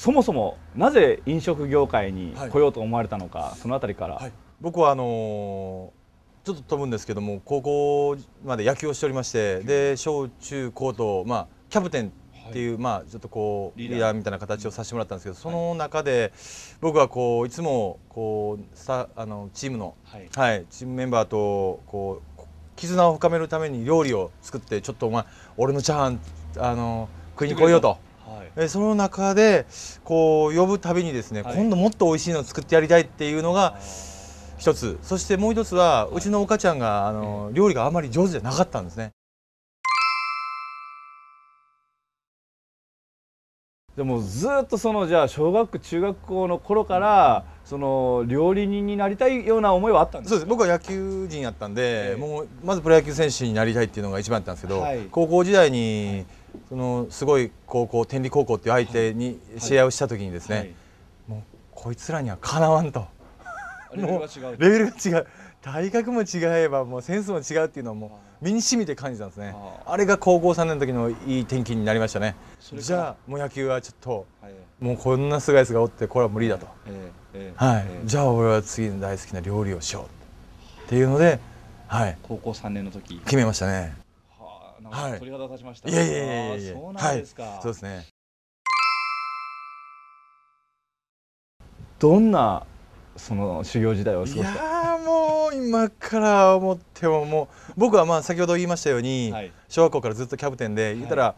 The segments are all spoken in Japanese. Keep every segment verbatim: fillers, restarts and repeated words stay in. そもそもなぜ飲食業界に来ようと思われたのか、はい、そのあたりから、はい、僕はあのー、ちょっと飛ぶんですけども、高校まで野球をしておりまして、で小中高と、まあ、キャプテンっていう、はい、まあちょっとこうリーダーみたいな形をさせてもらったんですけど、その中で僕はこういつもこうさあのチームの、はいはい、チームメンバーとこう絆を深めるために料理を作って、ちょっとお前俺のチャーハンあの食いに来いよと。はい、その中でこう呼ぶたびにですね、はい、今度もっと美味しいのを作ってやりたいっていうのが一つ、そしてもう一つは、はい、うちのお母ちゃんがあの、はい、料理があまり上手じゃなかったんですね。でもずっとそのじゃあ小学中学校の頃から、うん、その料理人になりたいような思いはあったんですか？そうです。僕は野球人やったんで、えー、もうまずプロ野球選手になりたいっていうのが一番だったんですけど、はい、高校時代に、はい、そのすごい高校天理高校っていう相手に試合をした時にですね、はいはい、もうこいつらにはかなわんとレベルが違うレベルが違う、体格も違えばもうセンスも違うっていうのはもう身にしみて感じたんですね。 あ, あれが高校さんねんの時のいい転機になりましたね。じゃあもう野球はちょっと、はい、もうこんなすごいやつがおってこれは無理だと、じゃあ俺は次の大好きな料理をしようっていうので、はい、高校さんねんの時決めましたね。鳥肌立ちました。いやいやいや、そうなんですか。はい、そうですね。どんなその修行時代を過ごした？いやもう今から思ってももう僕はまあ先ほど言いましたように、はい、小学校からずっとキャプテンで言ったら、はい、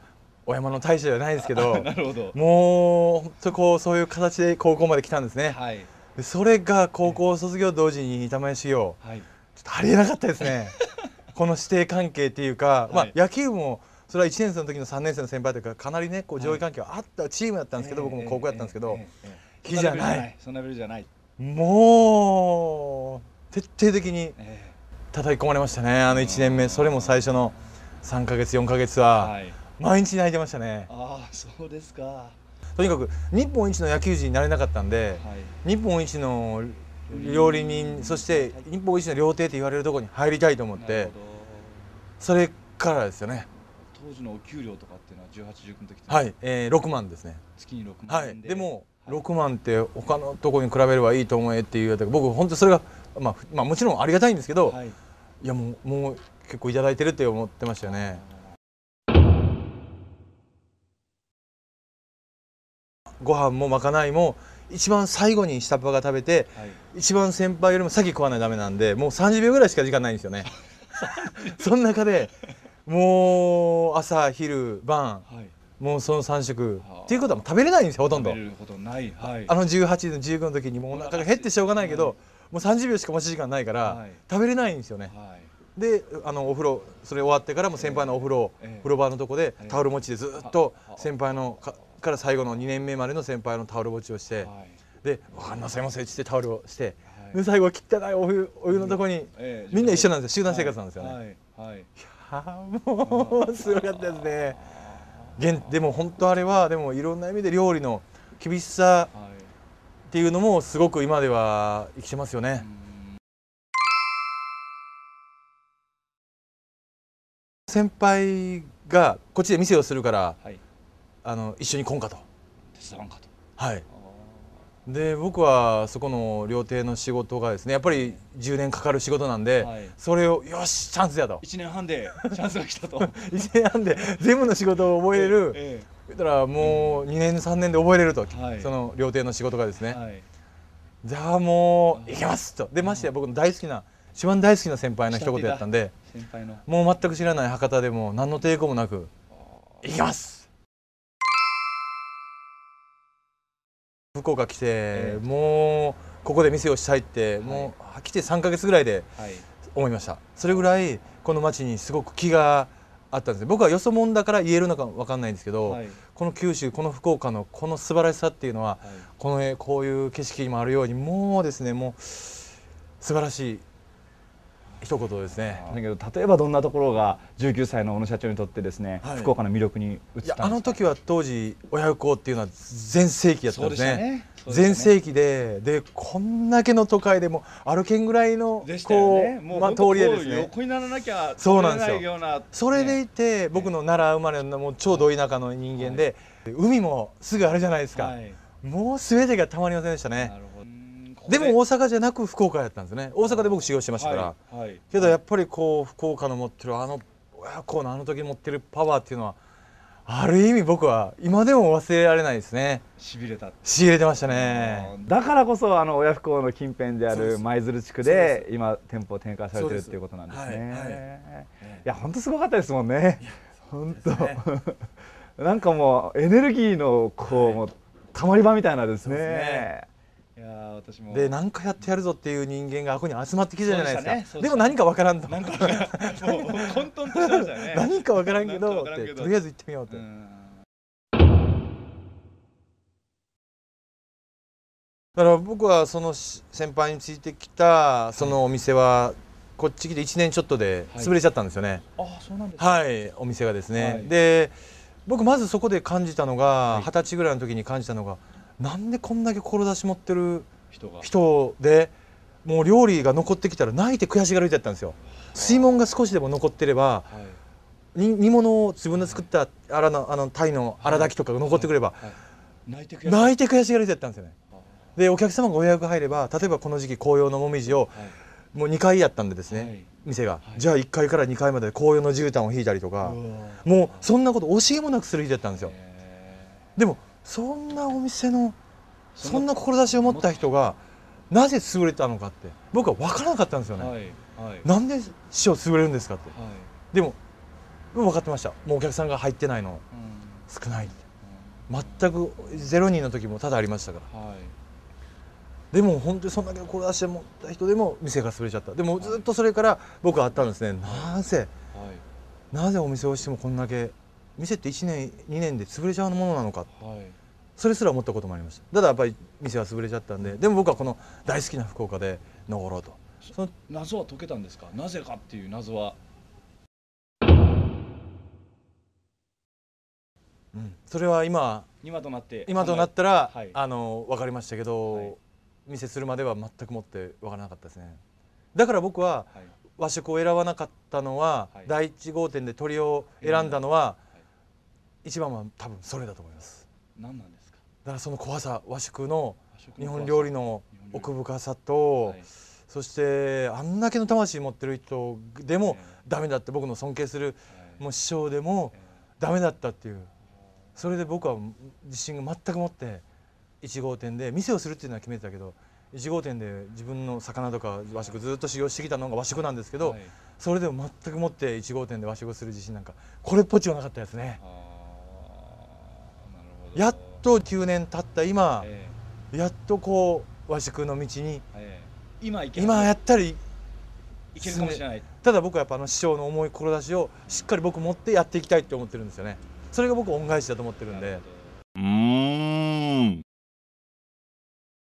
お山の大将じゃないですけど、なるほど、もう本当こうそういう形で高校まで来たんですね。はい、それが高校卒業同時に板前修行、はい、ちょっとありえなかったですね。この師弟関係っていうか、まあ野球部もそれはいちねん生の時のさんねん生の先輩というかかなりねこう上位関係はあったチームだったんですけど、僕も高校やったんですけど、気じゃないそんなレベルじゃない、もう徹底的に叩き込まれましたね、あのいちねんめ。それも最初のさんかげつよんかげつは毎日泣いてましたね。ああそうですか。とにかく日本一の野球人になれなかったんで、日本一の料理人、そして日本一の料亭と言われるところに入りたいと思って、それからですよね。当時のお給料とかっていうのはじゅうはち、じゅうきゅうの時って、はい、えー、ろくまんですね。月にろくまん円で、はい、でもろくまんって他のところに比べればいいと思えっていう、僕本当それが、まあ、まあもちろんありがたいんですけど、はい、いやもう、もう結構いただいてるって思ってましたよね。ご飯もまかないも一番最後に下っ端が食べて、はい、一番先輩よりも先食わないとダメなんで、もうさんじゅうびょうぐらいしか時間ないんですよね。その中でもう朝昼晩、はい、もうそのさんしょく、はあ、っていうことはもう食べれないんですよ、ほとんど。食べることない、はい、あのじゅうはちのじゅうきゅうの時にもうお腹が減ってしょうがないけど、もうさんじゅうびょうしか待ち時間ないから、はい、食べれないんですよね。はい、であのお風呂それ終わってからも先輩のお風呂、えーえー、風呂場のとこでタオル持ちでずっと先輩のかから最後のにねんめまでの先輩のタオル持ちをして、はい、で「おかんなさいませ」っつってタオルをして、はい、で最後は汚いお湯、お湯のとこに、えー、みんな一緒なんですよ、集団生活なんですよね。いやもうすごかったですね。現でも本当あれはでもいろんな意味で料理の厳しさっていうのもすごく今では生きてますよね。はい、先輩がこっちで店をするから、はい、あの一緒に来んかと、手伝わんかと、はい、で僕はそこの料亭の仕事がですねやっぱりじゅうねんかかる仕事なんで、はい、それをよしチャンスやと、いちねんはんでチャンスが来たといちねんはんで全部の仕事を覚えれる、ええええ、だからもうにねんさんねんで覚えれると、はい、その料亭の仕事がですね、はい、じゃあもう行けますと。でましてや僕の大好きな一番大好きな先輩の一言やったんで、先輩のもう全く知らない博多でも何の抵抗もなく行きます。福岡来て、えー、もうここで店をしたいって、はい、もう来てさんかげつぐらいで思いました、はい、それぐらいこの町にすごく気があったんですね。僕はよそ者だから言えるのか分かんないんですけど、はい、この九州この福岡のこの素晴らしさっていうのは、はい、このこういう景色にもあるようにもうですねもう素晴らしい一言ですね。だけど例えばどんなところがじゅうきゅうさいの小野社長にとってですね、はい、福岡の魅力に移ったんですか？いやあの時は当時親不孝っていうのは全盛期だったんですね。全盛期ででこんだけの都会でも歩けんぐらいのこうまあ通りでですね横にならなきゃ通れないような、それでいて僕の奈良生まれのもう超ど田舎の人間で海もすぐあるじゃないですか。もうすべてがたまりませんでしたね。でも大阪じゃなく福岡やったんですね。大阪で僕修行してましたから。はいはい、けどやっぱりこう福岡の持ってるあの親子のあの時持ってるパワーっていうのはある意味僕は今でも忘れられないですね。しびれたしびれてましたね。だからこそあの親不孝の近辺である舞鶴地区で今店舗を展開されてるっていうことなんですね。いや本当すごかったですもんね。本当、ね、なんかもうエネルギーのこうたまり場みたいなですね。いや私もで何かやってやるぞっていう人間がここに集まってきてるじゃないですか。でも何かわからんと何かわからんけどとりあえず行ってみようって。だから僕はその先輩についてきたそのお店はこっち来ていちねんちょっとで潰れちゃったんですよね。はいお店がですね。で僕まずそこで感じたのが二十歳ぐらいの時に感じたのが。なんでこんだけ志持ってる人でもう料理が残ってきたら泣いて悔しがる人だったんですよ。水門が少しでも残ってれば、はい、に煮物を自分で作ったあらのあの鯛の粗炊きとかが残ってくれば泣いて悔しがる人だったんですよね。でお客様がご予約入れば例えばこの時期紅葉のもみじを、はい、もうにかいやったんでですね、はい、店が、はい、じゃあいっかいからにかいまで紅葉の絨毯を引いたりとかもうそんなこと惜しげもなくする人だったんですよ。でもそんなお店のそんな志を持った人がなぜ潰れたのかって僕は分からなかったんですよね。はいはい、なんで師匠潰れるんですかって、はい、でも分かってました。もうお客さんが入ってないの、うん、少ない、うん、全くゼロにんの時も多々ありましたから、はい、でも本当にそんだけの志を持った人でも店が潰れちゃった。でもずっとそれから僕はあったんですね。はい、なぜ、はい、なぜお店をしてもこんだけ店っていちねんにねんで潰れちゃうものなのか、はい、それすら思ったこともありました。ただやっぱり店は潰れちゃったんで、でも僕はこの大好きな福岡で残ろうと。その謎は解けたんですか。なぜかっていう謎は、うん、それは今今となって今となったら、はい、あの分かりましたけど、はい、店するまでは全くもって分からなかったですね。だから僕は和食を選ばなかったのは、はい、第一号店で鳥を選んだのは、えー一番は多分それだと思います。何なんですか。だからその怖さ、和食の日本料理の奥深さと、はい、そしてあんだけの魂持ってる人でもダメだって僕の尊敬する、はい、もう師匠でもダメだったっていう、それで僕は自信が全く持っていちごうてんで店をするっていうのは決めてたけど、いちごうてんで自分の魚とか和食ずっと修行してきたのが和食なんですけど、はい、それでも全く持っていちごうてんで和食する自信なんかこれっぽっちもなかったですね。やっときゅうねん経った今、ええ、やっとこう和食の道に、ええ、今, 今やったりいけるかもしれない。ただ僕はやっぱあの師匠の重い志をしっかり僕持ってやっていきたいって思ってるんですよね。それが僕恩返しだと思ってるんで。うん。